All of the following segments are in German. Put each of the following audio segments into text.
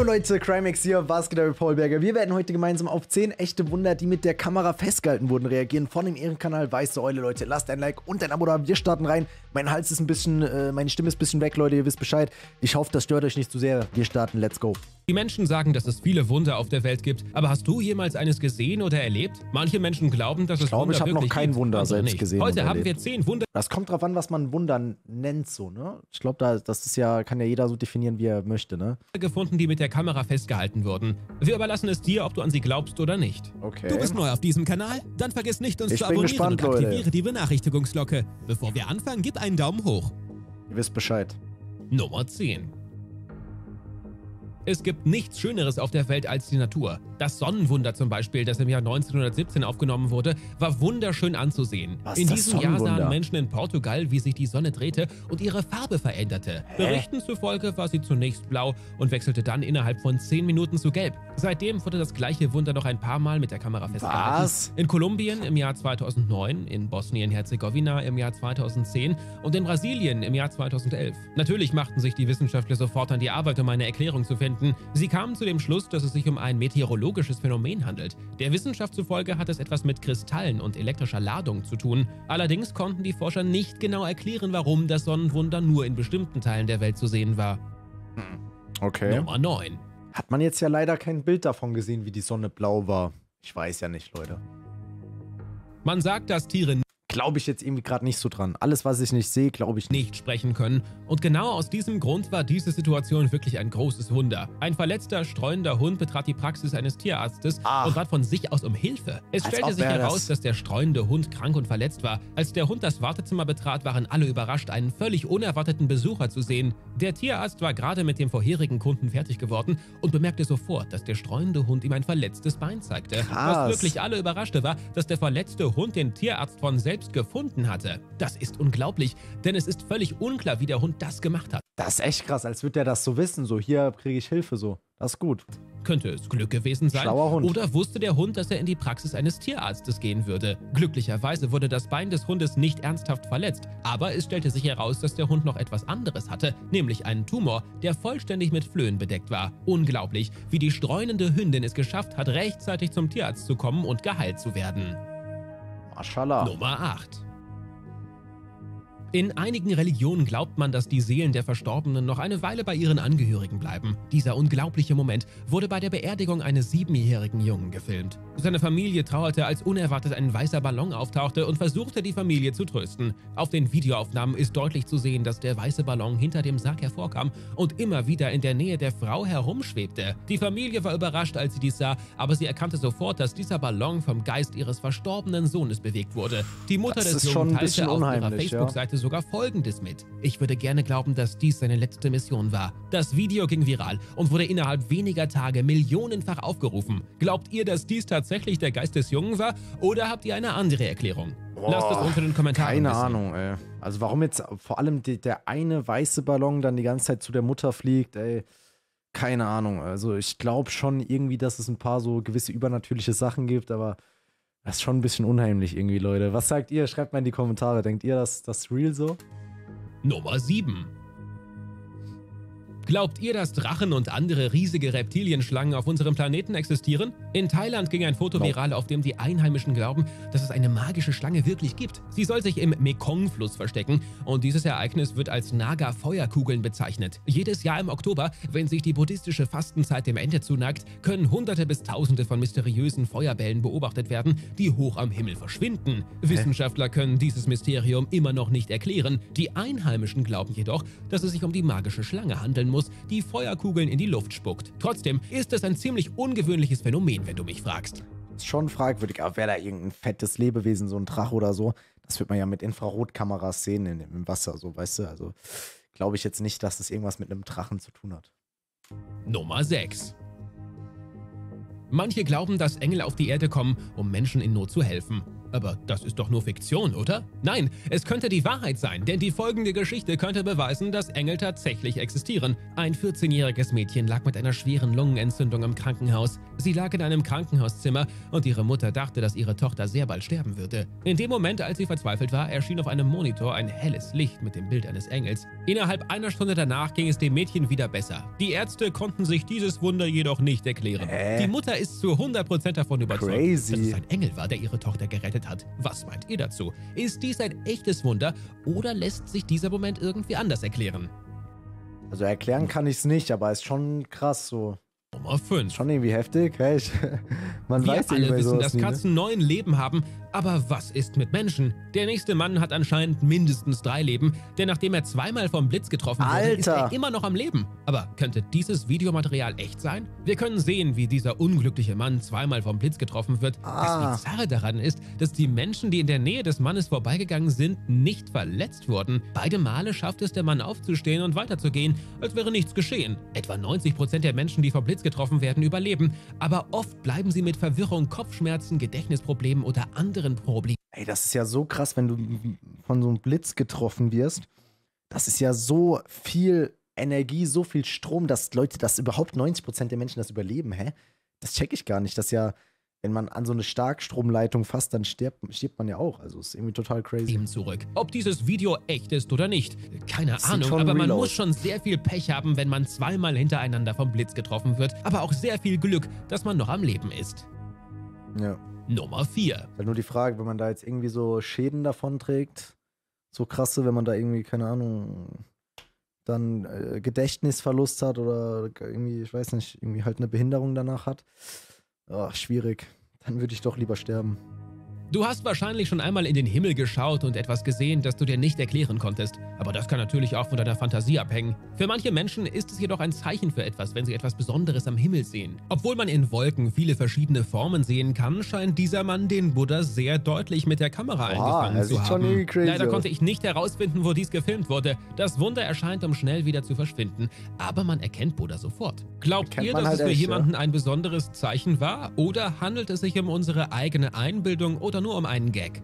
Yo Leute, iCrimax hier, was geht ab mit Paul Berger? Wir werden heute gemeinsam auf 10 echte Wunder, die mit der Kamera festgehalten wurden, reagieren von dem Ehrenkanal Weiße Eule. Leute, lasst ein Like und ein Abo da, wir starten rein. Mein Hals ist ein bisschen, meine Stimme ist ein bisschen weg, Leute, ihr wisst Bescheid. Ich hoffe, das stört euch nicht zu sehr. Wir starten, let's go. Die Menschen sagen, dass es viele Wunder auf der Welt gibt, aber hast du jemals eines gesehen oder erlebt? Manche Menschen glauben, dass es Wunder wirklich gibt. Ich glaube, ich habe noch kein Wunder selbst gesehen. Heute haben wir 10 Wunder. Das kommt drauf an, was man Wundern nennt, so, ne? Ich glaube, das ist ja, kann ja jeder so definieren, wie er möchte, ne? Gefunden, die mit der Kamera festgehalten wurden. Wir überlassen es dir, ob du an sie glaubst oder nicht. Okay. Du bist neu auf diesem Kanal? Dann vergiss nicht, uns zu abonnieren und aktiviere die Benachrichtigungsglocke. Bevor wir anfangen, gib einen Daumen hoch. Ihr wisst Bescheid. Nummer 10. Es gibt nichts Schöneres auf der Welt als die Natur. Das Sonnenwunder zum Beispiel, das im Jahr 1917 aufgenommen wurde, war wunderschön anzusehen. In diesem Jahr sahen Menschen in Portugal, wie sich die Sonne drehte und ihre Farbe veränderte. Berichten zufolge war sie zunächst blau und wechselte dann innerhalb von 10 Minuten zu gelb. Seitdem wurde das gleiche Wunder noch ein paar Mal mit der Kamera festgehalten. Was? In Kolumbien im Jahr 2009, in Bosnien-Herzegowina im Jahr 2010 und in Brasilien im Jahr 2011. Natürlich machten sich die Wissenschaftler sofort an die Arbeit, um eine Erklärung zu finden. Sie kamen zu dem Schluss, dass es sich um ein meteorologisches Phänomen handelt. Der Wissenschaft zufolge hat es etwas mit Kristallen und elektrischer Ladung zu tun. Allerdings konnten die Forscher nicht genau erklären, warum das Sonnenwunder nur in bestimmten Teilen der Welt zu sehen war. Okay. Nummer 9. Hat man jetzt ja leider kein Bild davon gesehen, wie die Sonne blau war. Ich weiß ja nicht, Leute. Man sagt, dass Tiere nicht... Glaube ich jetzt irgendwie gerade nicht so dran. Alles, was ich nicht sehe, glaube ich nicht sprechen können. Und genau aus diesem Grund war diese Situation wirklich ein großes Wunder. Ein verletzter, streunender Hund betrat die Praxis eines Tierarztes und bat von sich aus um Hilfe. Es stellte sich heraus, dass der streunende Hund krank und verletzt war. Als der Hund das Wartezimmer betrat, waren alle überrascht, einen völlig unerwarteten Besucher zu sehen. Der Tierarzt war gerade mit dem vorherigen Kunden fertig geworden und bemerkte sofort, dass der streunende Hund ihm ein verletztes Bein zeigte. Krass. Was wirklich alle überraschte war, dass der verletzte Hund den Tierarzt von selbst gefunden hatte. Das ist unglaublich, denn es ist völlig unklar, wie der Hund das gemacht hat. Das ist echt krass, als würde er das so wissen, so hier kriege ich Hilfe, so. Das ist gut. Könnte es Glück gewesen sein? Schlauer Hund. Oder wusste der Hund, dass er in die Praxis eines Tierarztes gehen würde? Glücklicherweise wurde das Bein des Hundes nicht ernsthaft verletzt, aber es stellte sich heraus, dass der Hund noch etwas anderes hatte, nämlich einen Tumor, der vollständig mit Flöhen bedeckt war. Unglaublich, wie die streunende Hündin es geschafft hat, rechtzeitig zum Tierarzt zu kommen und geheilt zu werden. Maschallah. Nummer 8. In einigen Religionen glaubt man, dass die Seelen der Verstorbenen noch eine Weile bei ihren Angehörigen bleiben. Dieser unglaubliche Moment wurde bei der Beerdigung eines 7-jährigen Jungen gefilmt. Seine Familie trauerte, als unerwartet ein weißer Ballon auftauchte und versuchte, die Familie zu trösten. Auf den Videoaufnahmen ist deutlich zu sehen, dass der weiße Ballon hinter dem Sarg hervorkam und immer wieder in der Nähe der Frau herumschwebte. Die Familie war überrascht, als sie dies sah, aber sie erkannte sofort, dass dieser Ballon vom Geist ihres verstorbenen Sohnes bewegt wurde. Die Mutter des Jungen teilte auf ihrer Facebook-Seite sogar Folgendes mit. Ich würde gerne glauben, dass dies seine letzte Mission war. Das Video ging viral und wurde innerhalb weniger Tage millionenfach aufgerufen. Glaubt ihr, dass dies tatsächlich der Geist des Jungen war oder habt ihr eine andere Erklärung? Boah, lasst es unter den Kommentaren wissen. Keine Ahnung, ey. Also warum jetzt vor allem der eine weiße Ballon dann die ganze Zeit zu der Mutter fliegt, ey. Keine Ahnung. Also ich glaube schon irgendwie, dass es ein paar so gewisse übernatürliche Sachen gibt, aber das ist schon ein bisschen unheimlich irgendwie, Leute. Was sagt ihr? Schreibt mal in die Kommentare. Denkt ihr, dass das real so? Nummer 7. Glaubt ihr, dass Drachen und andere riesige Reptilienschlangen auf unserem Planeten existieren? In Thailand ging ein Foto viral, auf dem die Einheimischen glauben, dass es eine magische Schlange wirklich gibt. Sie soll sich im Mekong-Fluss verstecken und dieses Ereignis wird als Naga-Feuerkugeln bezeichnet. Jedes Jahr im Oktober, wenn sich die buddhistische Fastenzeit dem Ende zuneigt, können Hunderte bis Tausende von mysteriösen Feuerbällen beobachtet werden, die hoch am Himmel verschwinden. Wissenschaftler können dieses Mysterium immer noch nicht erklären. Die Einheimischen glauben jedoch, dass es sich um die magische Schlange handeln muss, die Feuerkugeln in die Luft spuckt. Trotzdem ist es ein ziemlich ungewöhnliches Phänomen, wenn du mich fragst. Ist schon fragwürdig, aber wäre da irgendein fettes Lebewesen, so ein Drache oder so, das wird man ja mit Infrarotkameras sehen im Wasser, so, weißt du, also glaube ich jetzt nicht, dass das irgendwas mit einem Drachen zu tun hat. Nummer 6. Manche glauben, dass Engel auf die Erde kommen, um Menschen in Not zu helfen. Aber das ist doch nur Fiktion, oder? Nein, es könnte die Wahrheit sein, denn die folgende Geschichte könnte beweisen, dass Engel tatsächlich existieren. Ein 14-jähriges Mädchen lag mit einer schweren Lungenentzündung im Krankenhaus. Sie lag in einem Krankenhauszimmer und ihre Mutter dachte, dass ihre Tochter sehr bald sterben würde. In dem Moment, als sie verzweifelt war, erschien auf einem Monitor ein helles Licht mit dem Bild eines Engels. Innerhalb einer Stunde danach ging es dem Mädchen wieder besser. Die Ärzte konnten sich dieses Wunder jedoch nicht erklären. Die Mutter ist zu 100% davon überzeugt, dass es ein Engel war, der ihre Tochter gerettet hat. Was meint ihr dazu? Ist dies ein echtes Wunder oder lässt sich dieser Moment irgendwie anders erklären? Also erklären kann ich es nicht, aber ist schon krass so. Nummer 5. Schon irgendwie heftig. Hey, man weiß nicht, wir alle wissen, dass Katzen 9 Leben haben, aber was ist mit Menschen? Der nächste Mann hat anscheinend mindestens 3 Leben, denn nachdem er zweimal vom Blitz getroffen wurde, ist er immer noch am Leben. Aber könnte dieses Videomaterial echt sein? Wir können sehen, wie dieser unglückliche Mann zweimal vom Blitz getroffen wird. Das Bizarre daran ist, dass die Menschen, die in der Nähe des Mannes vorbeigegangen sind, nicht verletzt wurden. Beide Male schafft es der Mann aufzustehen und weiterzugehen, als wäre nichts geschehen. Etwa 90% der Menschen, die vom Blitz getroffen werden, überleben, aber oft bleiben sie mit Verwirrung, Kopfschmerzen, Gedächtnisproblemen oder anderen Problemen. Ey, das ist ja so krass, wenn du von so einem Blitz getroffen wirst. Das ist ja so viel Energie, so viel Strom, dass Leute, dass überhaupt 90% der Menschen das überleben, hä? Das check ich gar nicht, dass ja... Wenn man an so eine Starkstromleitung fasst, dann stirbt man ja auch. Also ist irgendwie total crazy. Eben zurück. Ob dieses Video echt ist oder nicht, keine Ahnung. Aber man muss schon sehr viel Pech haben, wenn man zweimal hintereinander vom Blitz getroffen wird. Aber auch sehr viel Glück, dass man noch am Leben ist. Ja. Nummer 4. Weil nur die Frage, wenn man da jetzt irgendwie so Schäden davonträgt, so krasse, wenn man da irgendwie, keine Ahnung, dann Gedächtnisverlust hat oder irgendwie, ich weiß nicht, irgendwie halt eine Behinderung danach hat. Ach, schwierig. Dann würde ich doch lieber sterben. Du hast wahrscheinlich schon einmal in den Himmel geschaut und etwas gesehen, das du dir nicht erklären konntest. Aber das kann natürlich auch von deiner Fantasie abhängen. Für manche Menschen ist es jedoch ein Zeichen für etwas, wenn sie etwas Besonderes am Himmel sehen. Obwohl man in Wolken viele verschiedene Formen sehen kann, scheint dieser Mann den Buddha sehr deutlich mit der Kamera eingefangen zu haben. Leider konnte ich nicht herausfinden, wo dies gefilmt wurde. Das Wunder erscheint, um schnell wieder zu verschwinden. Aber man erkennt Buddha sofort. Glaubt ihr, dass es für jemanden ein besonderes Zeichen war? Oder handelt es sich um unsere eigene Einbildung oder nur um einen Gag?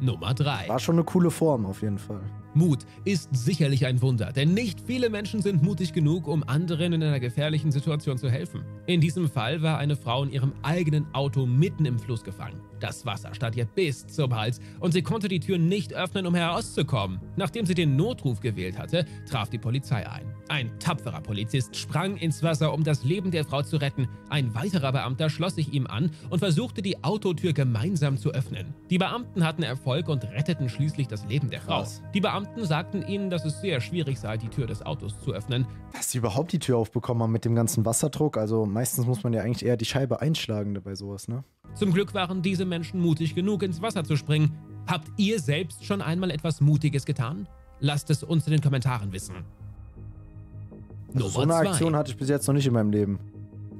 Nummer 3. War schon eine coole Form auf jeden Fall. Mut ist sicherlich ein Wunder, denn nicht viele Menschen sind mutig genug, um anderen in einer gefährlichen Situation zu helfen. In diesem Fall war eine Frau in ihrem eigenen Auto mitten im Fluss gefangen. Das Wasser stand ihr bis zum Hals und sie konnte die Tür nicht öffnen, um herauszukommen. Nachdem sie den Notruf gewählt hatte, traf die Polizei ein. Ein tapferer Polizist sprang ins Wasser, um das Leben der Frau zu retten. Ein weiterer Beamter schloss sich ihm an und versuchte, die Autotür gemeinsam zu öffnen. Die Beamten hatten Erfolg und retteten schließlich das Leben der Frau. Die Beamten sagten ihnen, dass es sehr schwierig sei, die Tür des Autos zu öffnen. Dass sie überhaupt die Tür aufbekommen haben mit dem ganzen Wasserdruck. Also meistens muss man ja eigentlich eher die Scheibe einschlagen bei sowas, ne? Zum Glück waren diese Menschen mutig genug, ins Wasser zu springen. Habt ihr selbst schon einmal etwas Mutiges getan? Lasst es uns in den Kommentaren wissen. Also so eine Aktion hatte ich bis jetzt noch nicht in meinem Leben.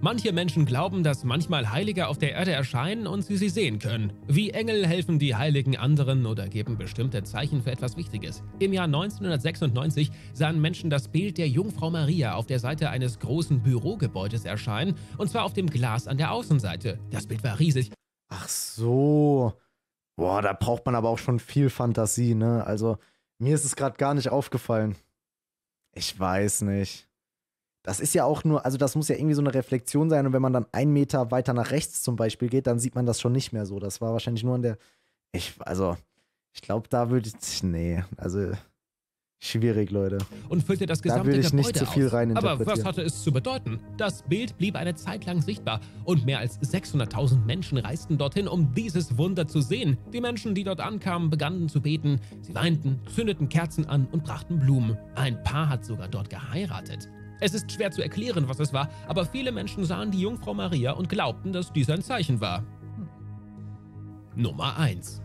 Manche Menschen glauben, dass manchmal Heilige auf der Erde erscheinen und sie sehen können. Wie Engel helfen die Heiligen anderen oder geben bestimmte Zeichen für etwas Wichtiges. Im Jahr 1996 sahen Menschen das Bild der Jungfrau Maria auf der Seite eines großen Bürogebäudes erscheinen, und zwar auf dem Glas an der Außenseite. Das Bild war riesig. Ach so. Boah, da braucht man aber auch schon viel Fantasie, ne? Also, mir ist es gerade gar nicht aufgefallen. Ich weiß nicht. Das ist ja auch nur, also das muss ja irgendwie so eine Reflexion sein, und wenn man dann 1 Meter weiter nach rechts zum Beispiel geht, dann sieht man das schon nicht mehr so. Das war wahrscheinlich nur an der, ich glaube, da würde ich, schwierig, Leute. Und füllte das gesamte Gebäude aus. Da würde ich nicht zu viel reininterpretieren. Aber was hatte es zu bedeuten? Das Bild blieb eine Zeit lang sichtbar und mehr als 600.000 Menschen reisten dorthin, um dieses Wunder zu sehen. Die Menschen, die dort ankamen, begannen zu beten. Sie weinten, zündeten Kerzen an und brachten Blumen. Ein Paar hat sogar dort geheiratet. Es ist schwer zu erklären, was es war, aber viele Menschen sahen die Jungfrau Maria und glaubten, dass dies ein Zeichen war. Nummer 1.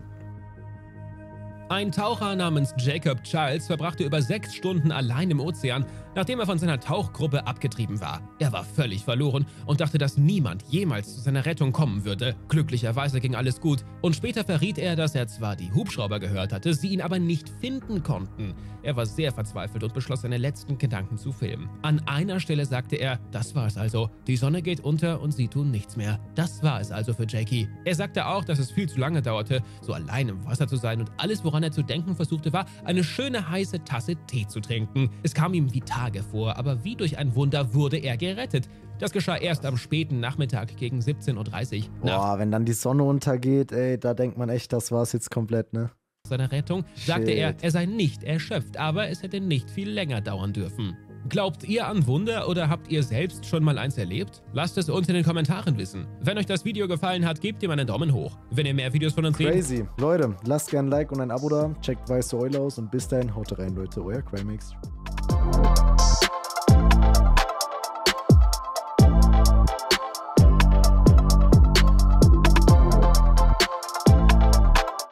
Ein Taucher namens Jacob Childs verbrachte über 6 Stunden allein im Ozean, nachdem er von seiner Tauchgruppe abgetrieben war. Er war völlig verloren und dachte, dass niemand jemals zu seiner Rettung kommen würde. Glücklicherweise ging alles gut und später verriet er, dass er zwar die Hubschrauber gehört hatte, sie ihn aber nicht finden konnten. Er war sehr verzweifelt und beschloss, seine letzten Gedanken zu filmen. An einer Stelle sagte er, das war es also, die Sonne geht unter und sie tun nichts mehr. Das war es also für Jackie. Er sagte auch, dass es viel zu lange dauerte, so allein im Wasser zu sein und alles, woran er zu denken versuchte, war, eine schöne heiße Tasse Tee zu trinken. Es kam ihm wie Tage vor, aber wie durch ein Wunder wurde er gerettet. Das geschah erst am späten Nachmittag gegen 17:30 Uhr. Boah, wenn dann die Sonne untergeht, ey, da denkt man echt, das war's jetzt komplett, ne? Seiner Rettung sagte er, er sei nicht erschöpft, aber es hätte nicht viel länger dauern dürfen. Glaubt ihr an Wunder oder habt ihr selbst schon mal eins erlebt? Lasst es uns in den Kommentaren wissen. Wenn euch das Video gefallen hat, gebt ihm einen Daumen hoch. Wenn ihr mehr Videos von uns seht... Crazy. Leute, lasst gerne ein Like und ein Abo da. Checkt Weiße Eule aus und bis dahin haut rein, Leute. Euer iCrimax.